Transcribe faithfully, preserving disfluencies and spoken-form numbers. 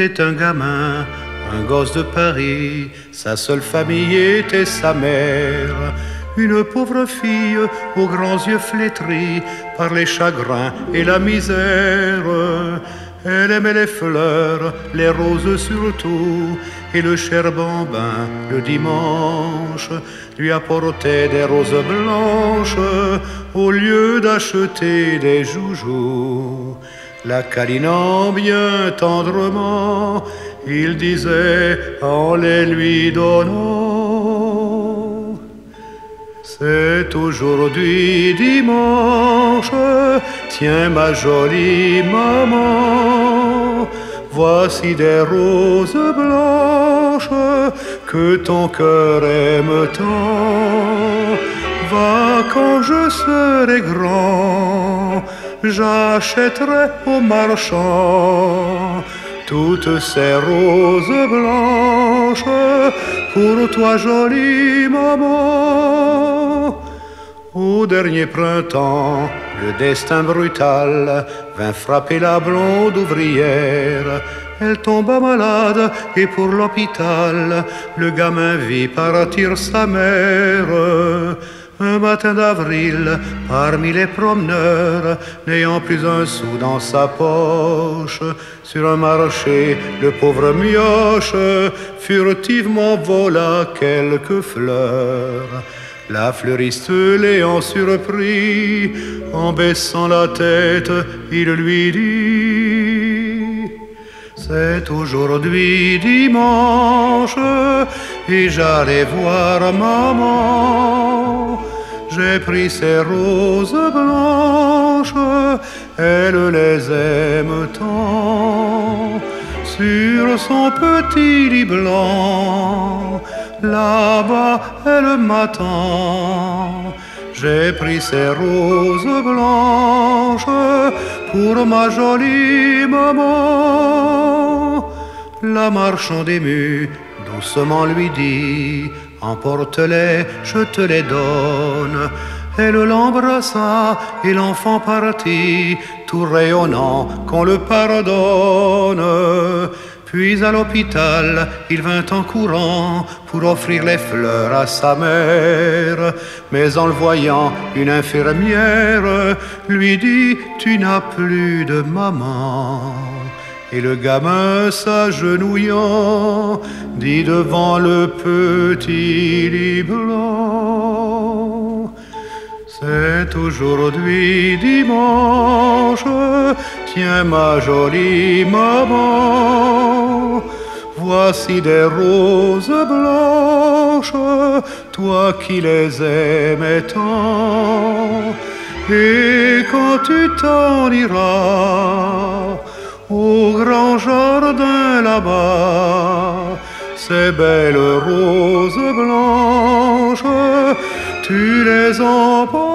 était un gamin, un gosse de Paris. Sa seule famille était sa mère, une pauvre fille aux grands yeux flétris par les chagrins et la misère. Elle aimait les fleurs, les roses surtout, et le cher bambin, le dimanche, lui apportait des roses blanches au lieu d'acheter des joujoux. La câlinant bien tendrement, il disait en les lui donnant: c'est aujourd'hui dimanche, tiens ma jolie maman, voici des roses blanches que ton cœur aime tant. Va, quand je serai grand, j'achèterai au marchand toutes ces roses blanches pour toi, jolie maman. Au dernier printemps, le destin brutal vint frapper la blonde ouvrière. Elle tomba malade et pour l'hôpital, le gamin vit partir sa mère. Un matin d'avril, parmi les promeneurs, n'ayant plus un sou dans sa poche, sur un marché, le pauvre mioche furtivement vola quelques fleurs. La fleuriste l'ayant surpris, en baissant la tête, il lui dit: c'est aujourd'hui dimanche, et j'allais voir maman. J'ai pris ces roses blanches, elle les aime tant. Sur son petit lit blanc, là-bas elle m'attend. J'ai pris ces roses blanches pour ma jolie maman. La marchande émue doucement lui dit: emporte-les, je te les donne. Elle l'embrassa et l'enfant partit, tout rayonnant qu'on le pardonne. Puis à l'hôpital, il vint en courant pour offrir les fleurs à sa mère. Mais en le voyant, une infirmière lui dit: tu n'as plus de maman. Et le gamin s'agenouillant dit devant le petit lit blanc: c'est aujourd'hui dimanche, tiens ma jolie maman, voici des roses blanches, toi qui les aimais tant. Et quand tu t'en iras au grand jardin là-bas, ces belles roses blanches, tu les emportes.